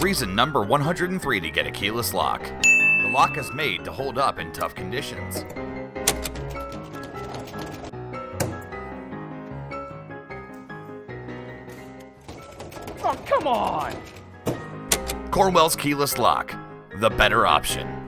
Reason number 103 to get a keyless lock. The lock is made to hold up in tough conditions. Oh, come on! Cornwell's Keyless Lock, the better option.